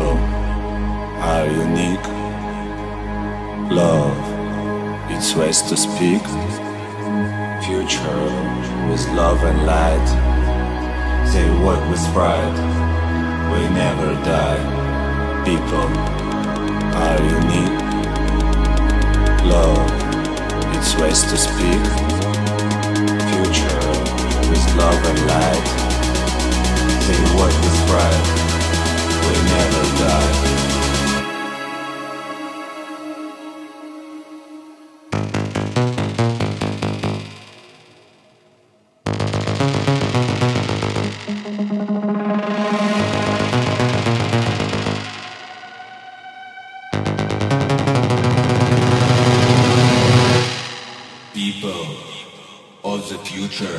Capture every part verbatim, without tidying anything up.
people are unique. Love, its ways to speak. Future with love and light. They work with pride. We never die. People are unique. Love, its ways to speak. Future with love and light. They work with pride. We never die. Future.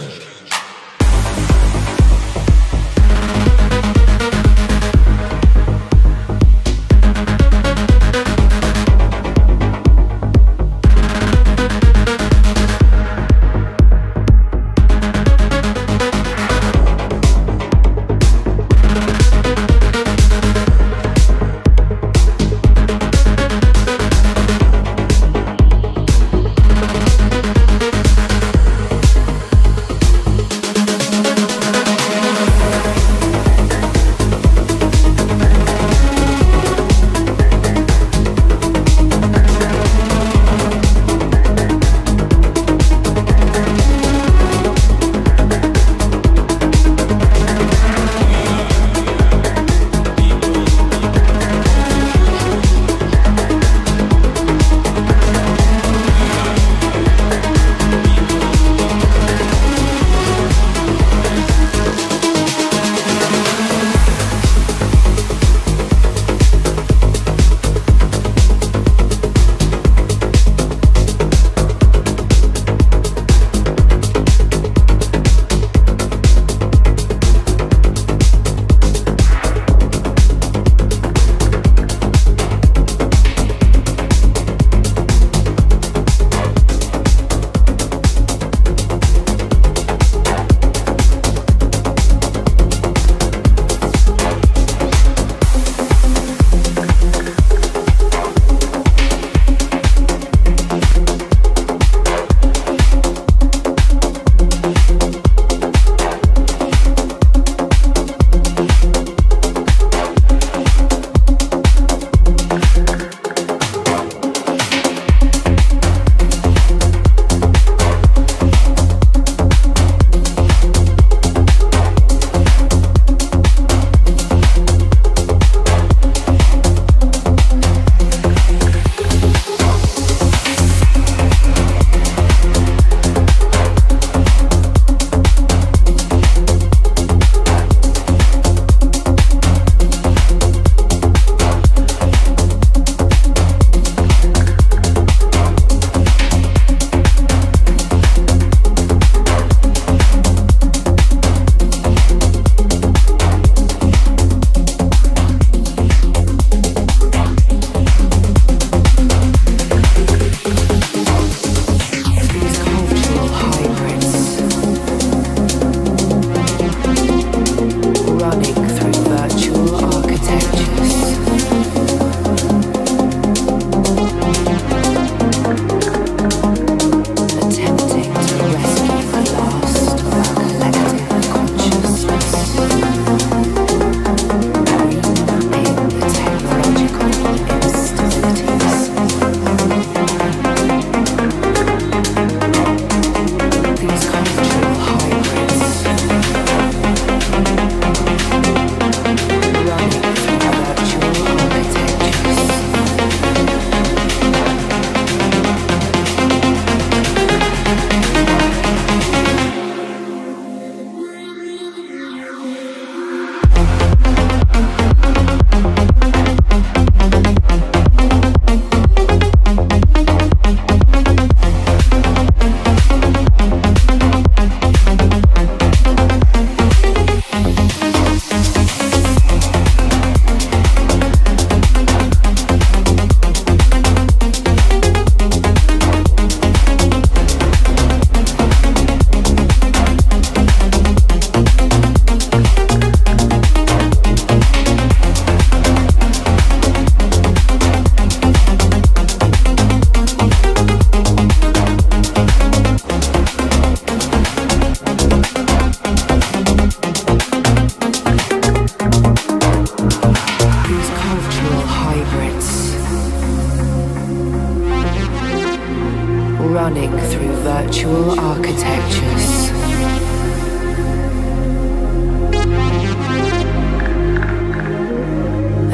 virtual architectures.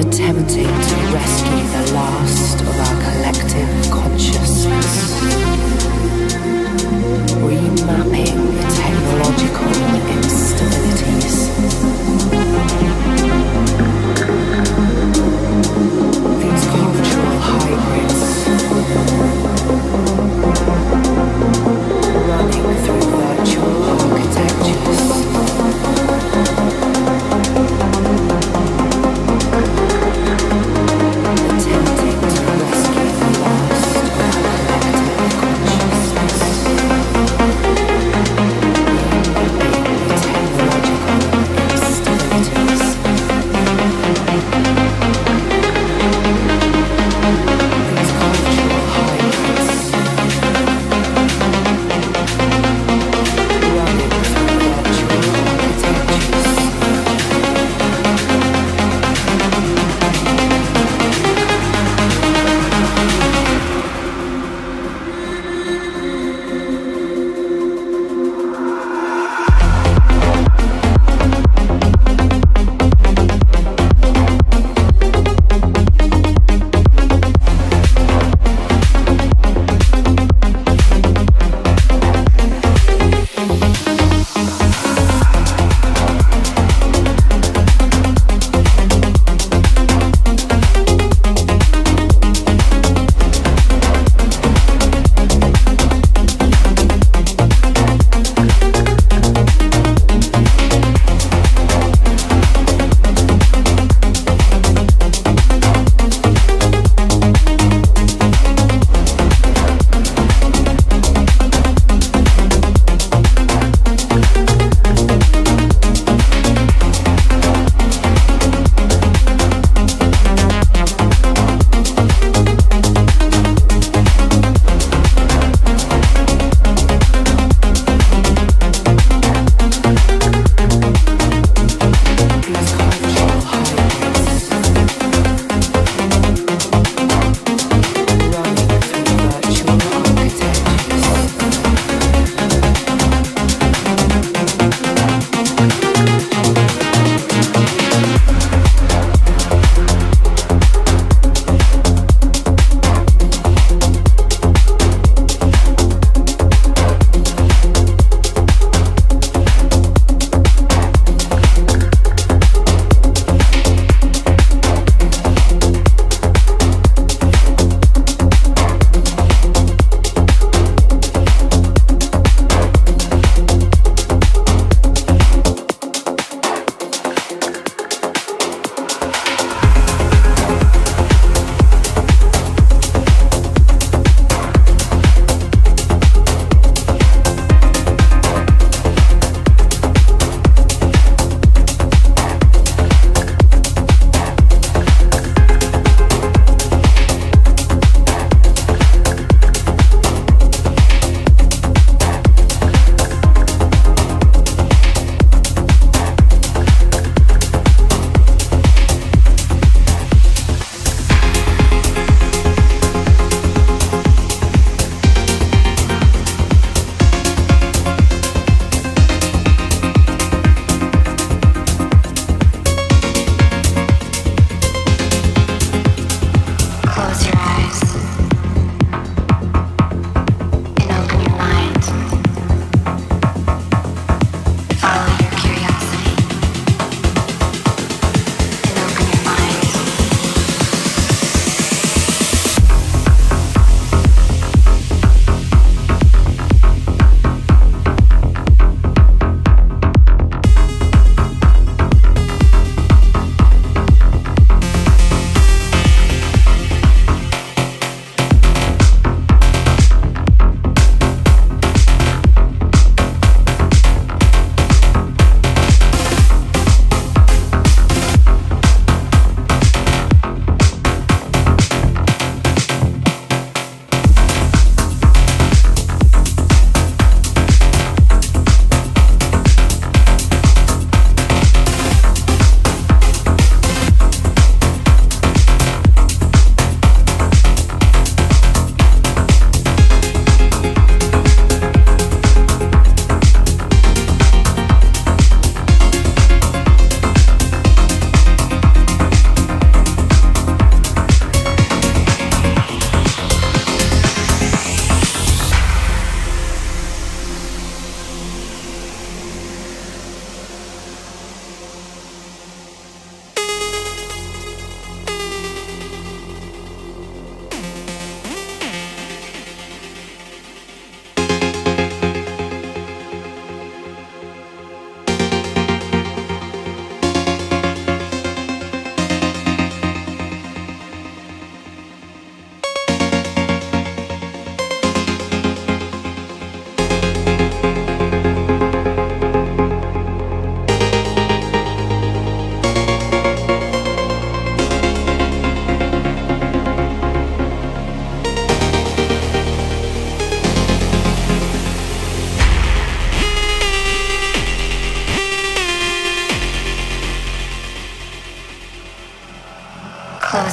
Attempting to rescue the last of our collective consciousness. Remapping technological instabilities. These cultural hybrids running through virtual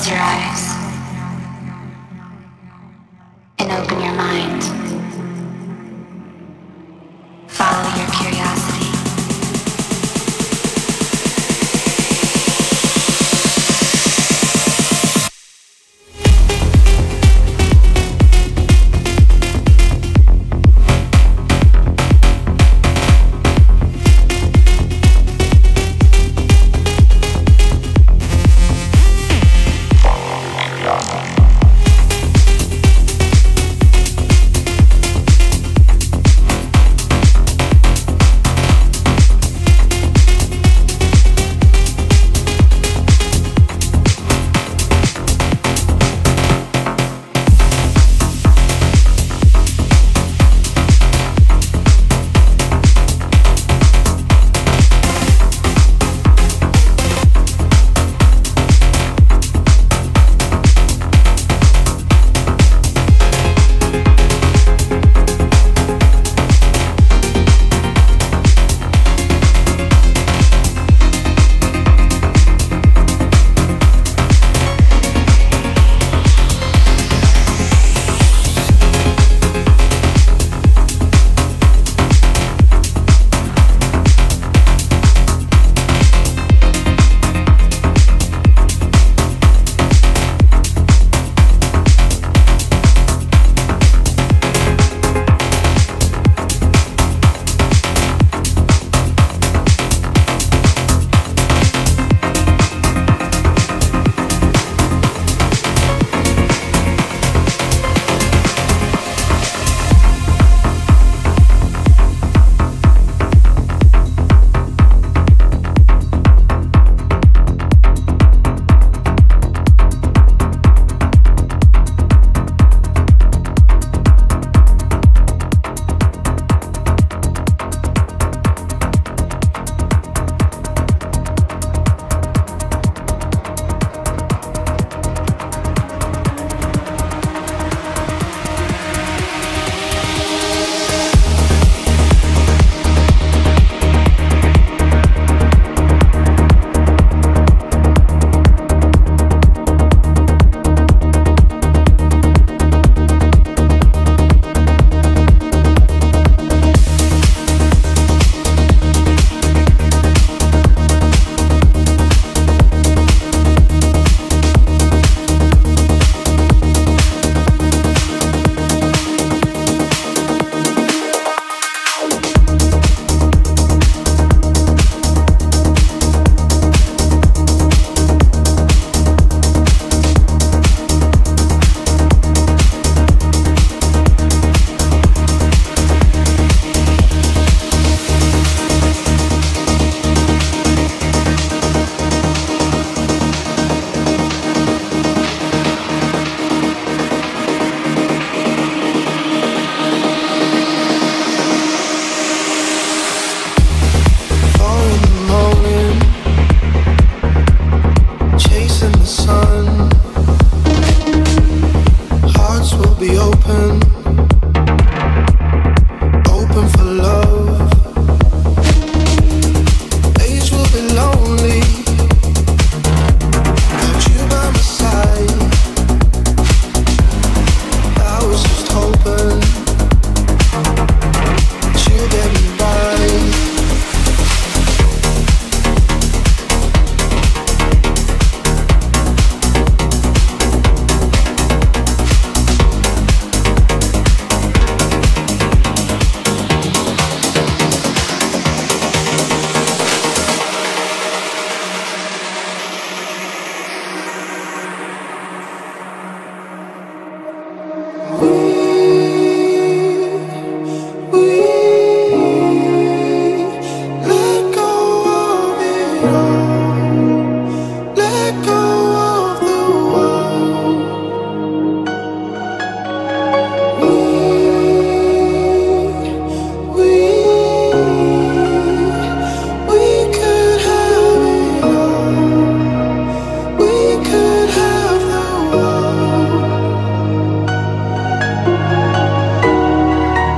Close your eyes and open your mind. Follow your curiosity.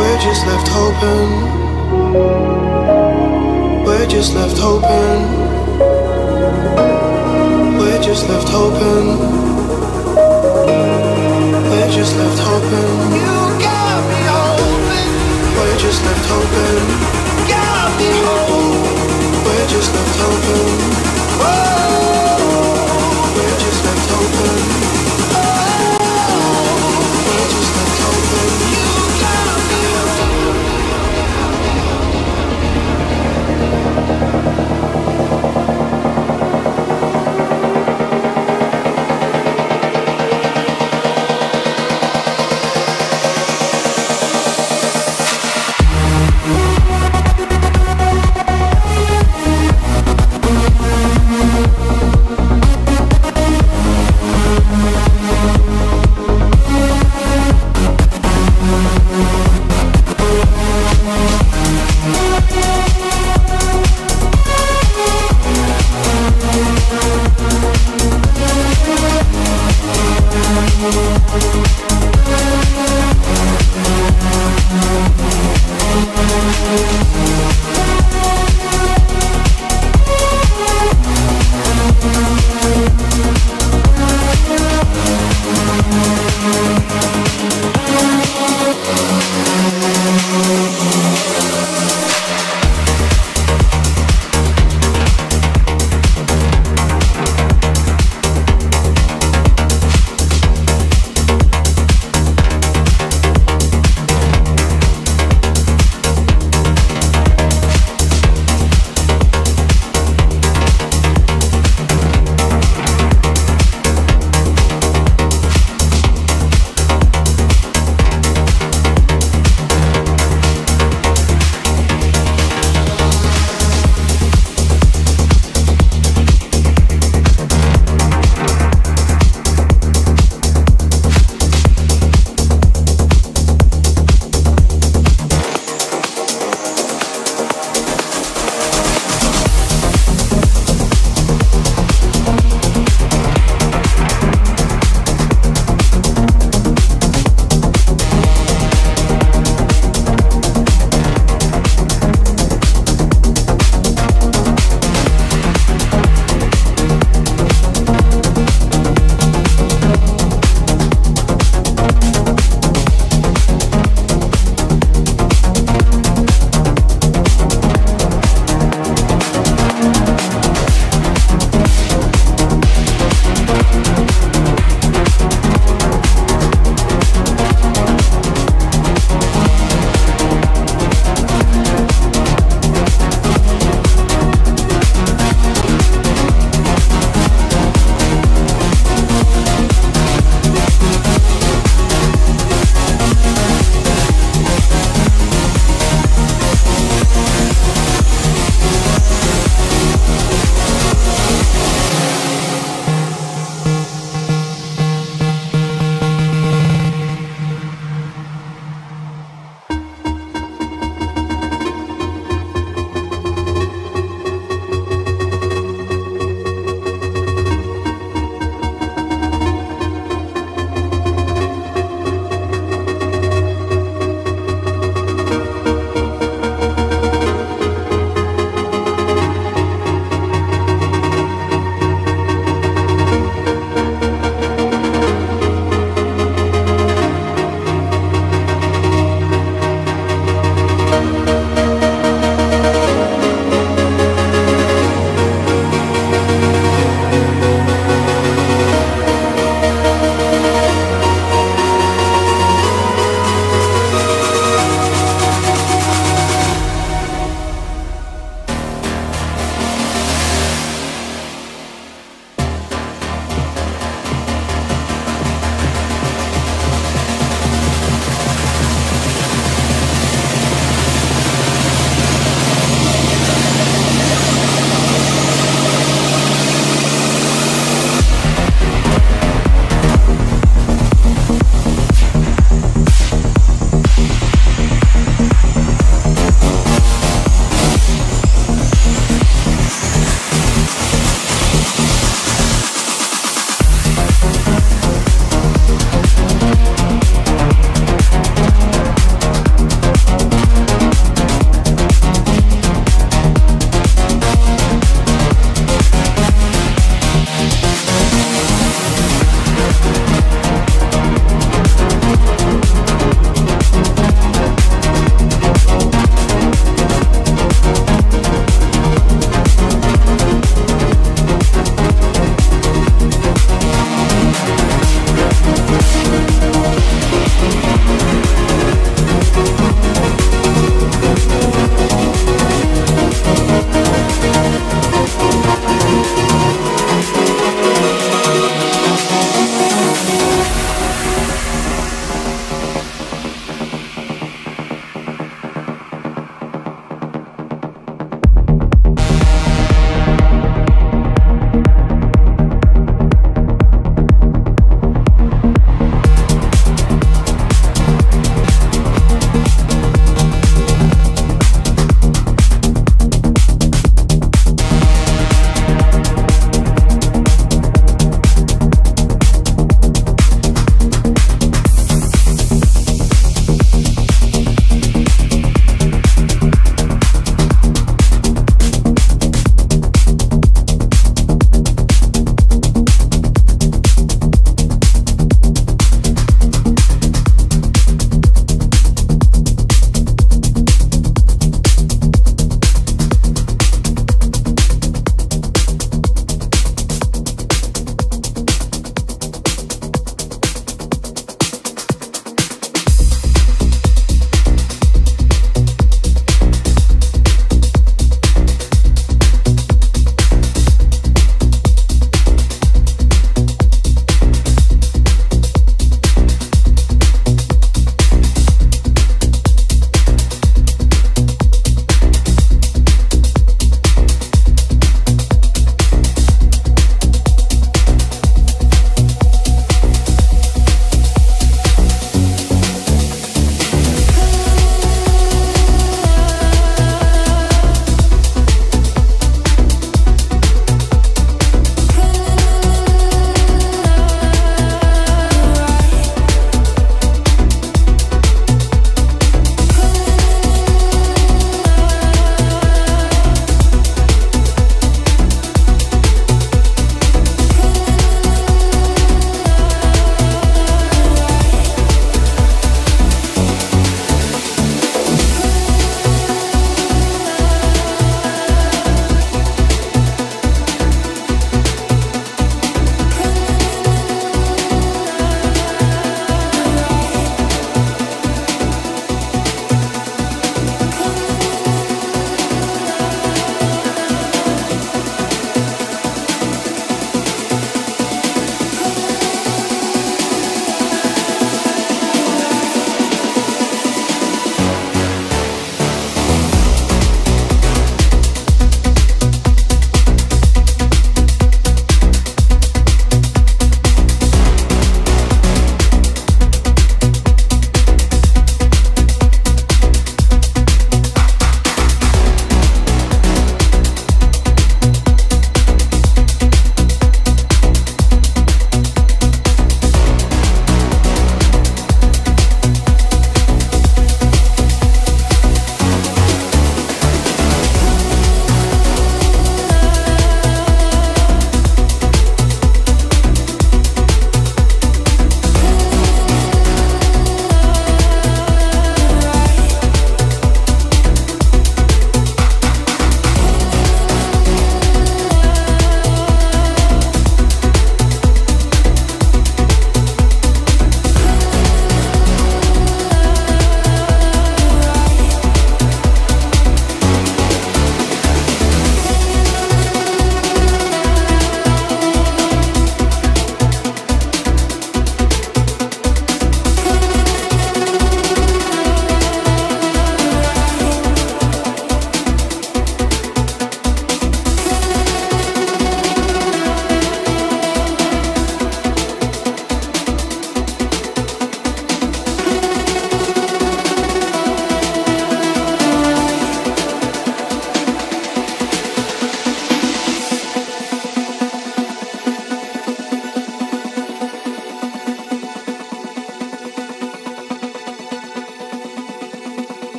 We're just left hoping. We're just just left hoping. They just left hoping. You got me hoping. We're just left hoping. Got me hoping. We're just left hoping. Whoa. We're just left hoping. Oh. We're just left hoping. You got me hoping. We'll be right back.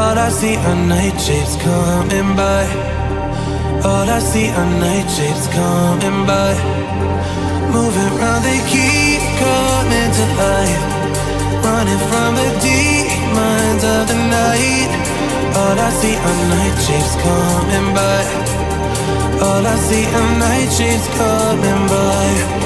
All I see are night shapes coming by. All I see are night sheets coming by.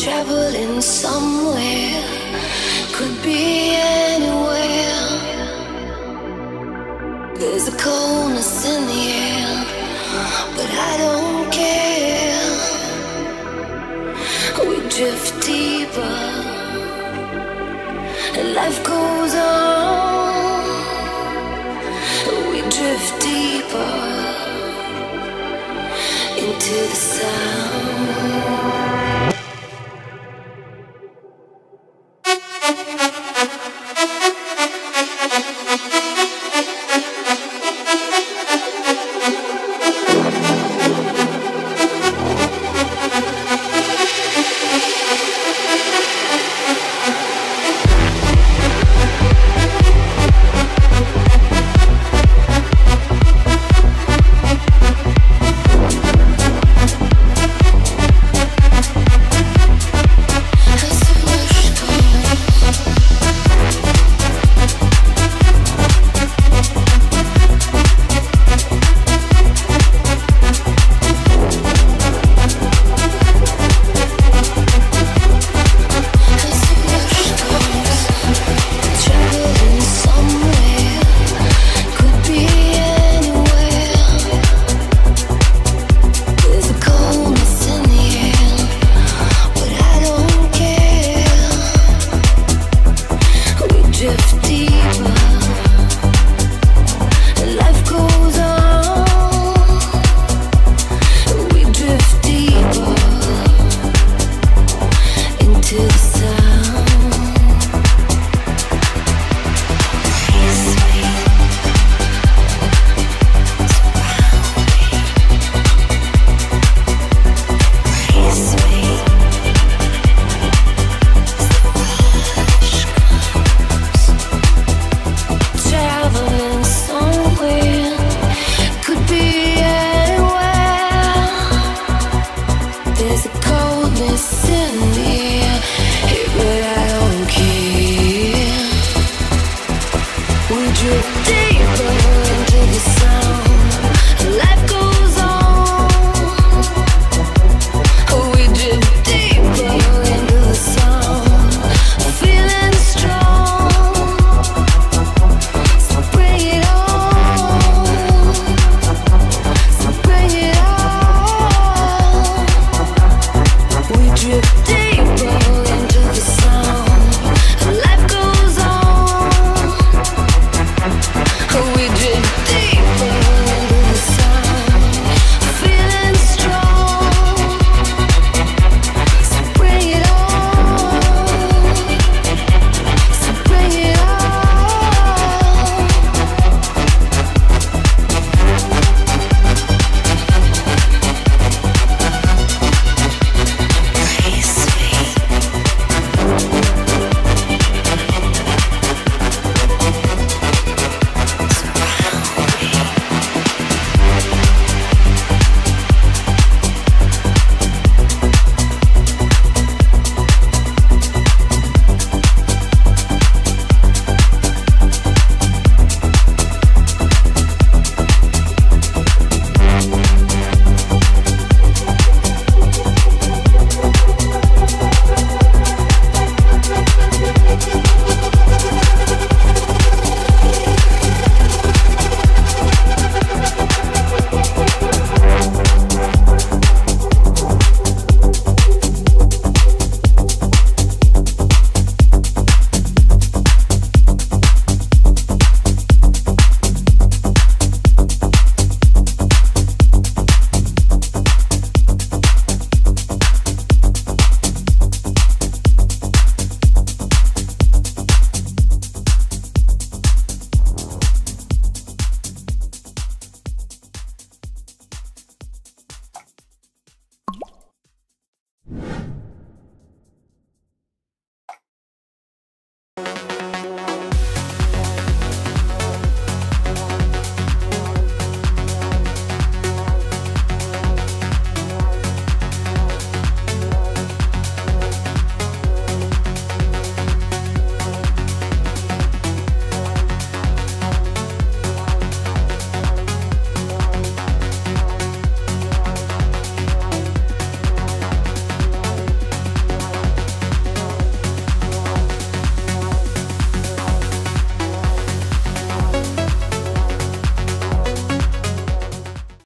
Traveling somewhere, could be anywhere. There's a coldness in the air, but I don't care. We drift deeper, and life goes on. We drift deeper into the sound.